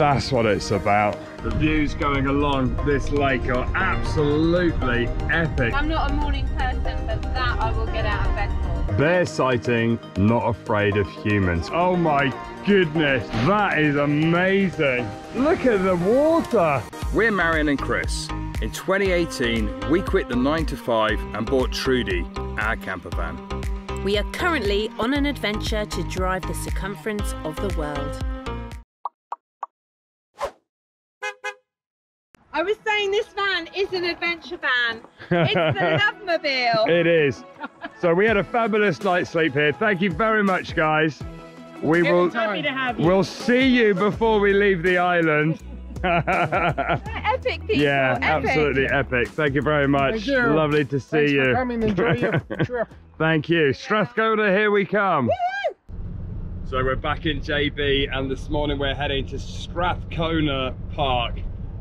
That's what it's about. The views going along this lake are absolutely epic. I'm not a morning person, but that I will get out of bed for. Bear sighting, not afraid of humans. Oh my goodness, that is amazing. Look at the water. We're Marion and Chris. In 2018, we quit the 9-to-5 and bought Trudy, our camper van. We are currently on an adventure to drive the circumference of the world. I was saying this van is an adventure van. It's the Lovemobile. It is. So we had a fabulous night's sleep here. Thank you very much, guys. We will, happy to have you. We'll see you before we leave the island. Epic people. Yeah, absolutely epic. Thank you very much. Thank you. Lovely to see you. Thanks for coming. Enjoy your trip. Thank you. Strathcona, here we come. Woo! So we're back in JB, and this morning we're heading to Strathcona Park.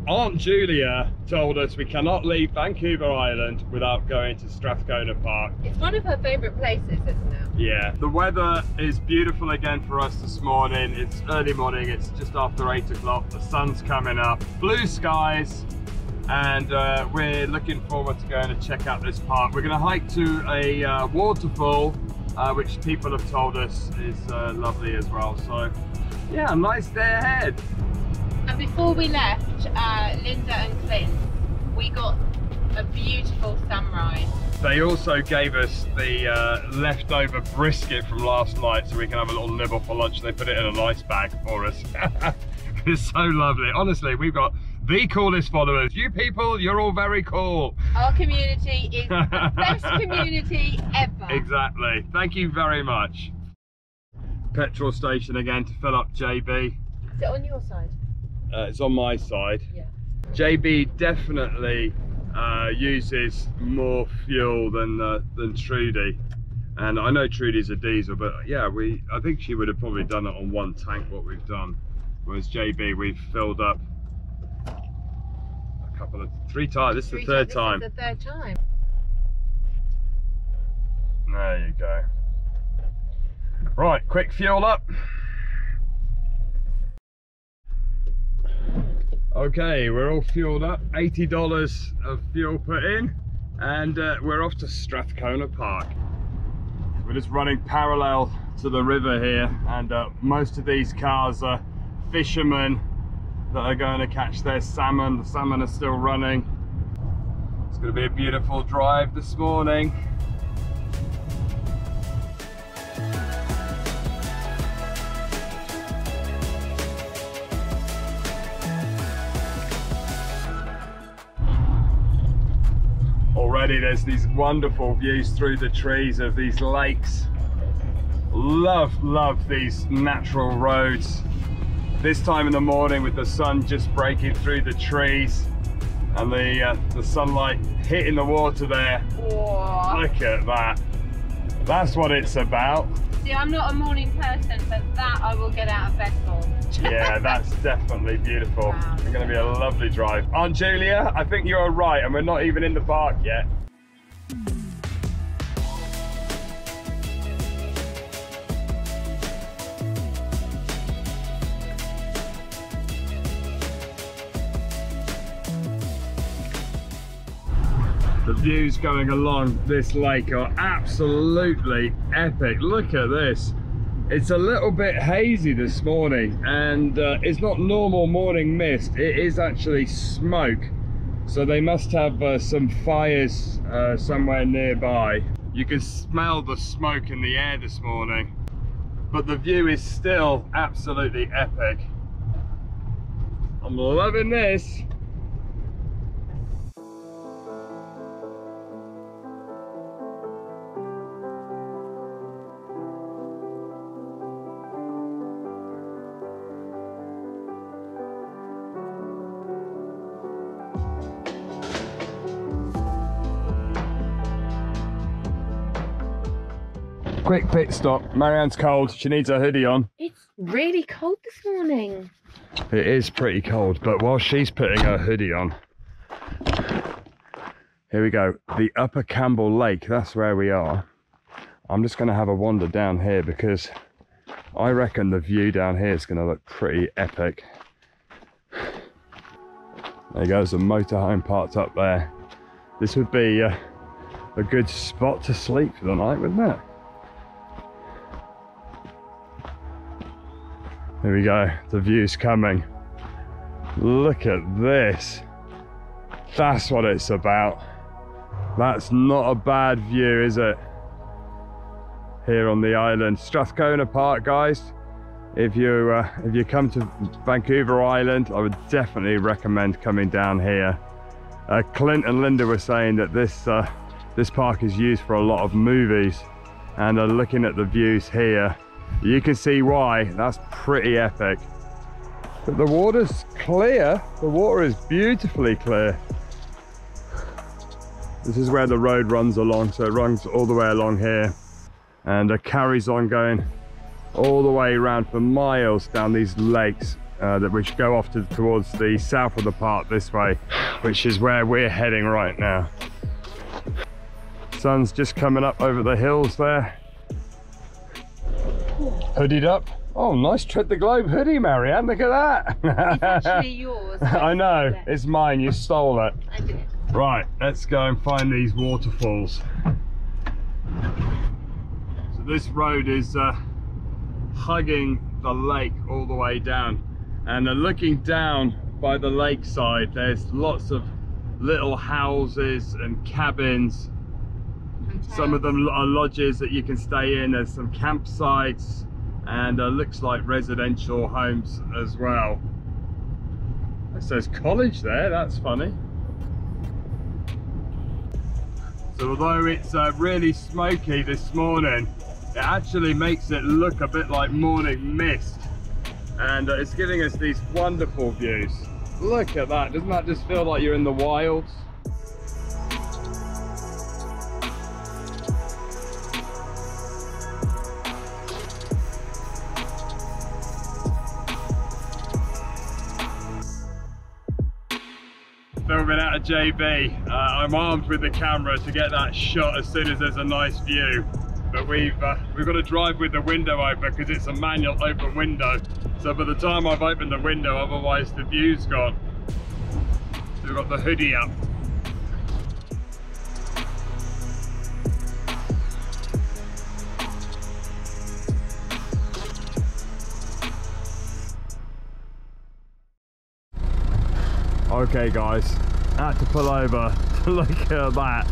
Aunt Julia told us we cannot leave Vancouver Island without going to Strathcona Park. It's one of her favourite places, isn't it? Yeah. The weather is beautiful again for us this morning. It's early morning, it's just after 8 o'clock. The sun's coming up, blue skies, and we're looking forward to going to check out this park. We're going to hike to a waterfall, which people have told us is lovely as well. So yeah, a nice day ahead. And before we left, Linda and Clint, we got a beautiful sunrise. They also gave us the leftover brisket from last night so we can have a little nibble for lunch. They put it in an ice bag for us. It's so lovely. Honestly, we've got the coolest followers. You people, you're all very cool. Our community is the best community ever. Exactly. Thank you very much. Petrol station again to fill up JB. Is it on your side? It's on my side. Yeah. JB definitely uses more fuel than Trudy, and I know Trudy's a diesel, but yeah, I think she would have probably done it on one tank what we've done. Whereas JB, we've filled up a couple of three times. This is the third time. There you go. Right, quick fuel up. Okay, we're all fueled up, $80 of fuel put in, and we're off to Strathcona Park. We're just running parallel to the river here, and most of these cars are fishermen that are going to catch their salmon. The salmon are still running. It's going to be a beautiful drive this morning. There's these wonderful views through the trees of these lakes. Love these natural roads. This time in the morning with the sun just breaking through the trees and the sunlight hitting the water there. Whoa. Look at that. That's what it's about. See, I'm not a morning person, but that I will get out of bed for. Yeah, that's definitely beautiful. Wow, it's going to be a lovely drive. Aunt Julia, I think you're right, and we're not even in the park yet. The views going along this lake are absolutely epic. Look at this. It's a little bit hazy this morning, and it's not normal morning mist. It is actually smoke. So they must have some fires somewhere nearby. You can smell the smoke in the air this morning, but the view is still absolutely epic. I'm loving this. Quick pit stop. Marianne's cold. She needs her hoodie on. It's really cold this morning. It is pretty cold, but while she's putting her hoodie on, here we go. The Upper Campbell Lake, that's where we are. I'm just going to have a wander down here because I reckon the view down here is going to look pretty epic. There you go, there's a motorhome parked up there. This would be a good spot to sleep for the night, wouldn't it? Here we go, the view's coming. Look at this. That's what it's about. That's not a bad view, is it? Here on the island, Strathcona Park, guys. If you come to Vancouver Island, I would definitely recommend coming down here. Clint and Linda were saying that this park is used for a lot of movies, and looking at the views here, you can see why. That's pretty epic. But the water's clear. The water is beautifully clear. This is where the road runs along, so it runs all the way along here, and it carries on going all the way around for miles down these lakes which go off towards the south of the park this way, which is where we're heading right now. Sun's just coming up over the hills there. Hoodied up. Oh, nice Tread the Globe hoodie, Marianne. Look at that. It's actually yours. I know, it's mine. You stole it. I did. Right, let's go and find these waterfalls. So this road is hugging the lake all the way down, and looking down by the lakeside, there's lots of little houses and cabins. Some of them are lodges that you can stay in. There's some campsites, and looks like residential homes as well. It says college there, that's funny. So although it's really smoky this morning, it actually makes it look a bit like morning mist, and it's giving us these wonderful views. Look at that, doesn't that just feel like you're in the wilds? Filming out of JB. I'm armed with the camera to get that shot as soon as there's a nice view, but we've got to drive with the window open because it's a manual open window. So by the time I've opened the window, otherwise the view's gone. So we've got the hoodie up. Okay guys, I had to pull over to look at that.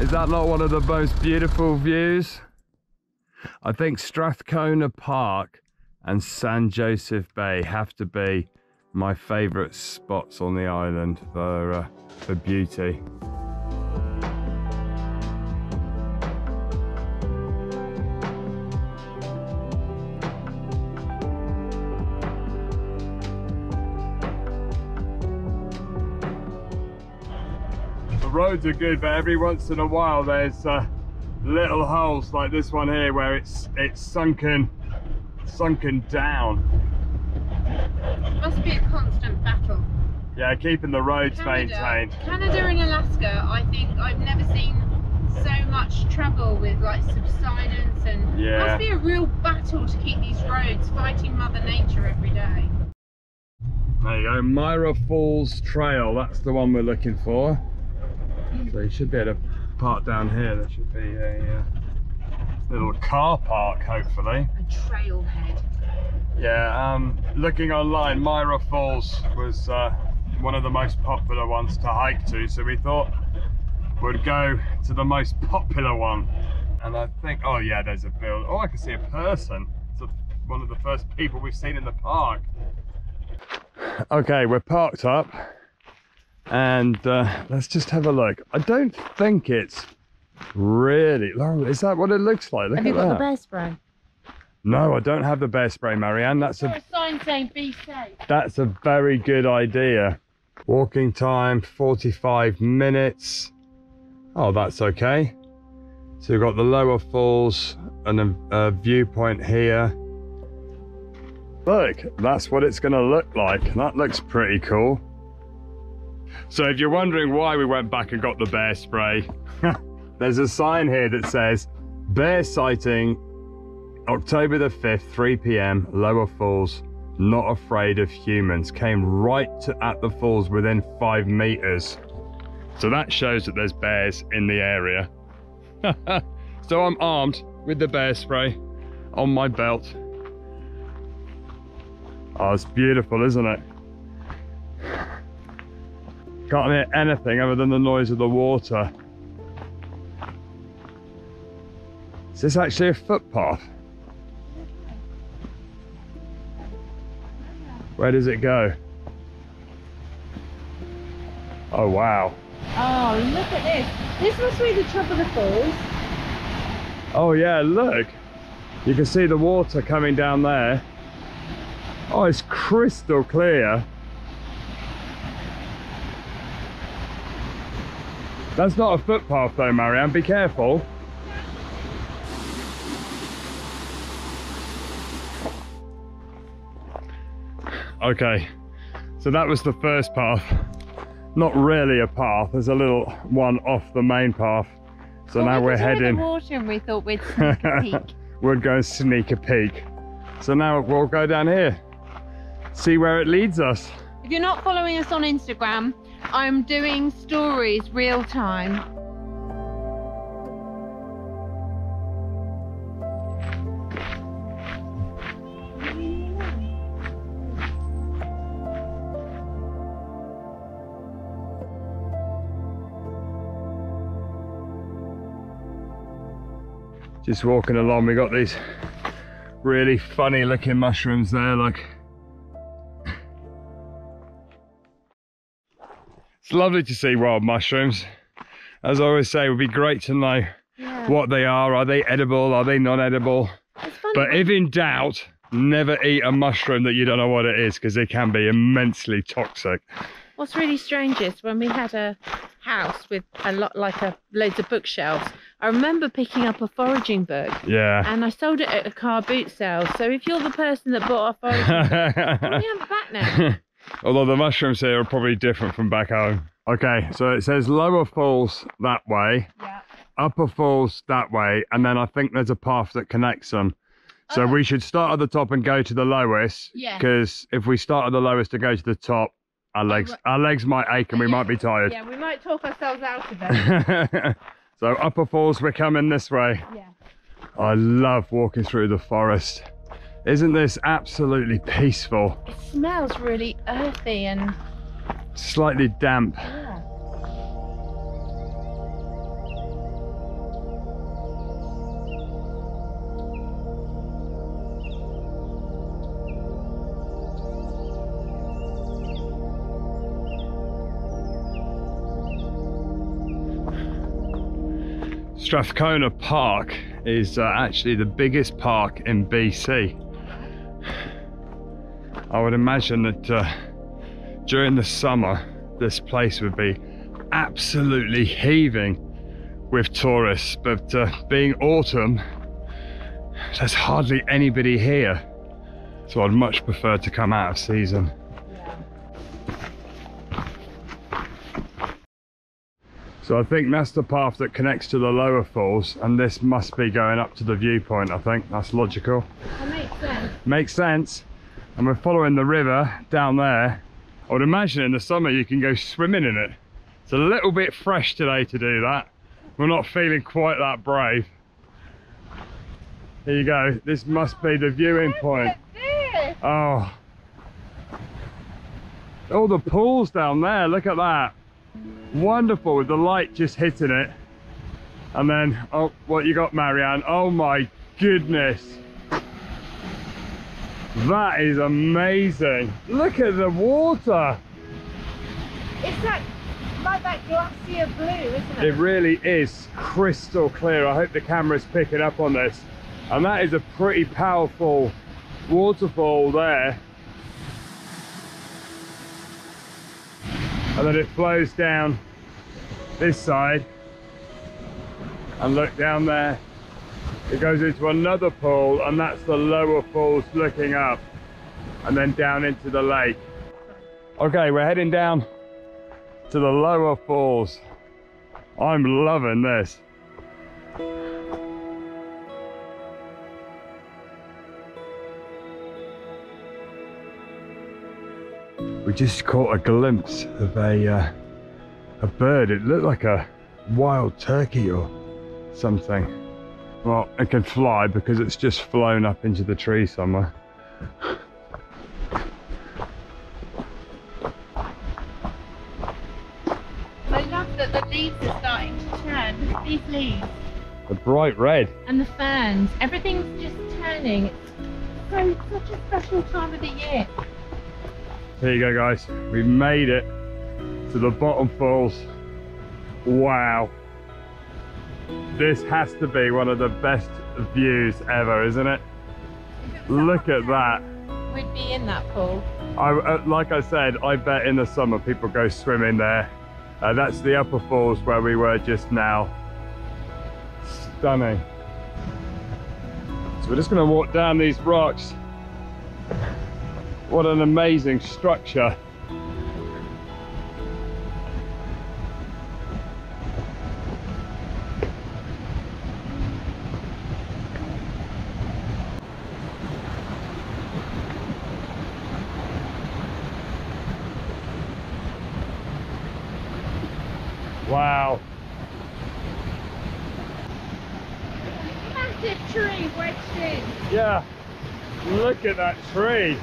Is that not one of the most beautiful views? I think Strathcona Park and San Josef Bay have to be my favourite spots on the island for beauty. Roads are good, but every once in a while there's little holes like this one here where it's sunken down. It must be a constant battle. Yeah, keeping the roads maintained. Canada and Alaska, I think I've never seen so much trouble with like subsidence, and yeah. It must be a real battle to keep these roads, fighting Mother Nature every day. There you go, Myra Falls Trail, that's the one we're looking for. So you should be able to park down here. There should be a little car park, hopefully. A trailhead. Yeah, looking online, Myra Falls was one of the most popular ones to hike to, so we thought we'd go to the most popular one. And I think, oh yeah, there's a build. Oh, I can see a person. It's one of the first people we've seen in the park. Okay, we're parked up. And let's just have a look. I don't think it's really long. Is that what it looks like? Look at that. Have you got the bear spray? No, I don't have the bear spray, Marianne. That's a sign saying be safe. That's a very good idea. Walking time 45 minutes. Oh, that's okay. So we've got the lower falls and a viewpoint here. Look, that's what it's going to look like. That looks pretty cool. So if you're wondering why we went back and got the bear spray, there's a sign here that says bear sighting October the 5th, 3 p.m. Lower Falls not afraid of humans, came right at the falls within 5 meters. So that shows that there's bears in the area. So I'm armed with the bear spray on my belt. Oh, it's beautiful, isn't it? Can't hear anything other than the noise of the water. Is this actually a footpath? Where does it go? Oh wow. Oh, look at this. This must be the top of the falls. Oh yeah, look. You can see the water coming down there. Oh, it's crystal clear. That's not a footpath though, Marianne. Be careful. Okay, so that was the first path. Not really a path, there's a little one off the main path. So well, now we're heading. The water and we thought we'd sneak a peek. We'd go and sneak a peek. So now we'll go down here, see where it leads us. If you're not following us on Instagram, I'm doing stories real time. Just walking along, we got these really funny looking mushrooms there, like. It's lovely to see wild mushrooms. As I always say, it would be great to know what they are. Are they edible? Are they non-edible? But if in doubt, never eat a mushroom that you don't know what it is, because they can be immensely toxic. What's really strange is when we had a house with a lot loads of bookshelves, I remember picking up a foraging book. Yeah. And I sold it at a car boot sale. So if you're the person that bought our foraging book, we have it back now. Although the mushrooms here are probably different from back home. Okay, so it says lower falls that way, upper falls that way, and then I think there's a path that connects them. So we should start at the top and go to the lowest. Yeah. Because if we start at the lowest to go to the top, our legs might ache and we might be tired. Yeah, we might talk ourselves out of it. So upper falls, we're coming this way. Yeah. I love walking through the forest. Isn't this absolutely peaceful? It smells really earthy and slightly damp. Yeah. Strathcona Park is actually the biggest park in BC. I would imagine that during the summer, this place would be absolutely heaving with tourists, but being autumn, there's hardly anybody here. So I'd much prefer to come out of season. So I think that's the path that connects to the lower falls, and this must be going up to the viewpoint, I think. That's logical. That makes sense. Makes sense. And we're following the river down there. I would imagine in the summer you can go swimming in it. It's a little bit fresh today to do that. We're not feeling quite that brave. There you go. This must be the viewing point. Oh. All the pools down there, look at that. Wonderful, with the light just hitting it. And then, oh, what you got, Marianne? Oh my goodness, that is amazing. Look at the water. It's like that glacier blue, isn't it? It really is crystal clear. I hope the camera's picking up on this. And that is a pretty powerful waterfall there. And then it flows down this side, and look down there, it goes into another pool, and that's the lower falls looking up, and then down into the lake. Okay, we're heading down to the lower falls. I'm loving this. we just caught a glimpse of a bird. It looked like a wild turkey or something. Well, it can fly because it's just flown up into the tree somewhere. I love that the leaves are starting to turn. These leaves. The bright red. And the ferns. Everything's just turning. It's such a special time of the year. There you go, guys. We've made it to the bottom falls. Wow. This has to be one of the best views ever, isn't it? Look at that. We'd be in that pool. Like I said, I bet in the summer people go swimming there. That's the upper falls where we were just now. Stunning. So we're just going to walk down these rocks. What an amazing structure. Wow. Massive tree wedged in. Yeah. Look at that tree.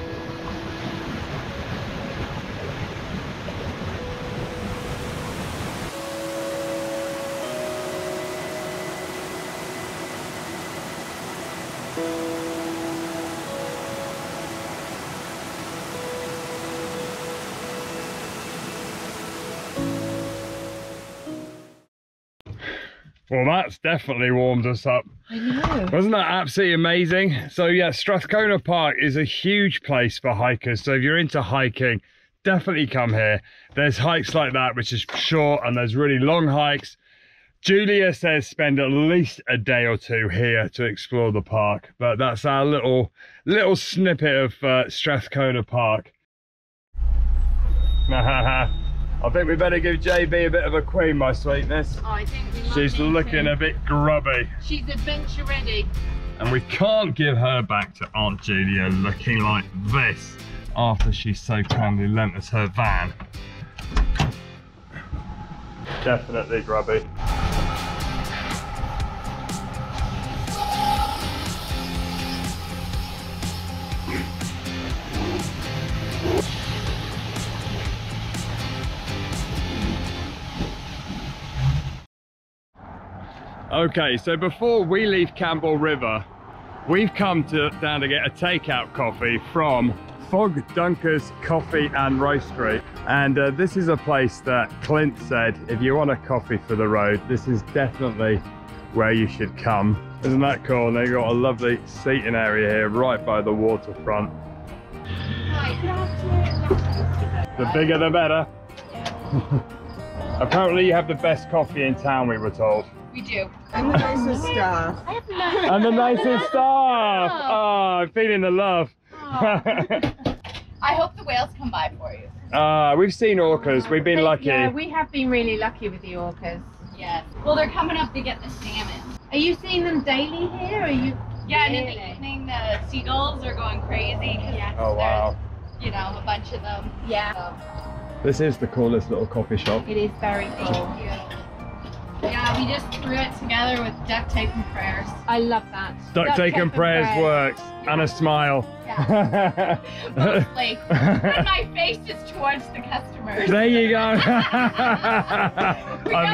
Well, that's definitely warmed us up. I know. Wasn't that absolutely amazing? So yeah, Strathcona Park is a huge place for hikers. So if you're into hiking, definitely come here. There's hikes like that, which is short, and there's really long hikes. Julia says spend at least a day or two here to explore the park. But that's our little snippet of Strathcona Park. I think we better give JB a bit of a queen, my sweetness. Oh, I think we might. She's looking a bit grubby. She's adventure ready. And we can't give her back to Aunt Julia looking like this after she so kindly lent us her van. Definitely grubby. Okay, so before we leave Campbell River, we've come down to get a takeout coffee from Fog Dunkers Coffee and Roastery. And this is a place that Clint said, if you want a coffee for the road, this is definitely where you should come. Isn't that cool? And they've got a lovely seating area here right by the waterfront. The bigger the better. Apparently you have the best coffee in town, we were told. We do. And the nicest staff. I have no. And the nicest staff. Oh, I'm feeling the love. Oh. I hope the whales come by for you. We've seen orcas. We've been lucky. Yeah, we have been really lucky with the orcas. Yes. Well, they're coming up to get the salmon. Are you seeing them daily here? Or are you? Yeah, and in the evening the seagulls are going crazy. Yeah. Oh wow. You know, a bunch of them. Yeah. So. This is the coolest little coffee shop. It is very cool. Yeah, we just threw it together with duct tape and prayers. I love that. Duct tape and prayers works. Yeah. And a smile. Yeah. Mostly. But my face is towards the customers. There you go. I'm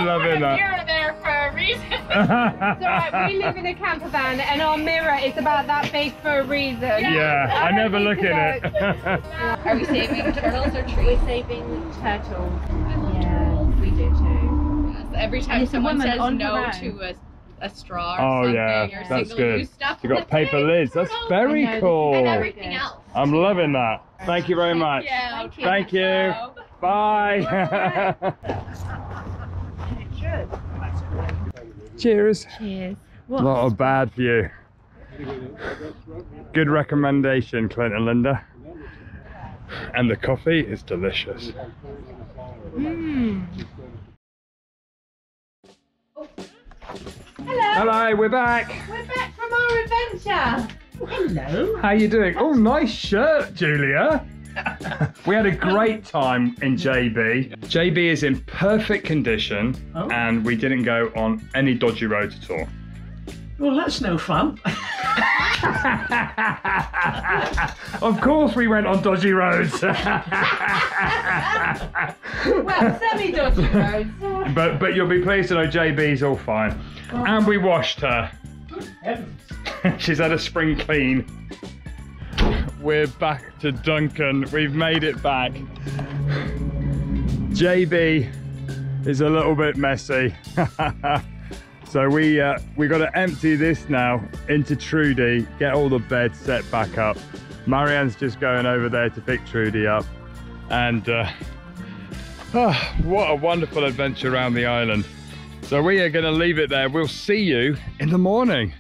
loving that. We mirror there for a reason. It's alright, we live in a camper van and our mirror is about that big for a reason. Yeah, I never look in it. Are we saving turtles or trees? We're saving turtles. Yeah, we do too. Every time someone says no to a straw or something, yeah, that's good. Stuff, you got paper lids. That's very cool. And everything else. I'm loving that. Thank you very much. Thank you. Thank you. Bye. Cheers. Cheers. Not a bad view. Good recommendation, Clint and Linda. And the coffee is delicious. Mm. Hello. Hello, we're back. We're back from our adventure. Hello. How you doing? Oh, nice shirt, Julia. We had a great time in JB. JB is in perfect condition, and we didn't go on any dodgy roads at all. Well, that's no fun. Of course we went on dodgy roads. Well, semi-dodgy roads. But you'll be pleased to know JB's all fine. Oh. And we washed her. She's had a spring clean. We're back to Duncan. We've made it back. JB is a little bit messy. So we got to empty this now into Trudy, get all the beds set back up. Marianne's just going over there to pick Trudy up. And what a wonderful adventure around the island. So we are going to leave it there. We'll see you in the morning.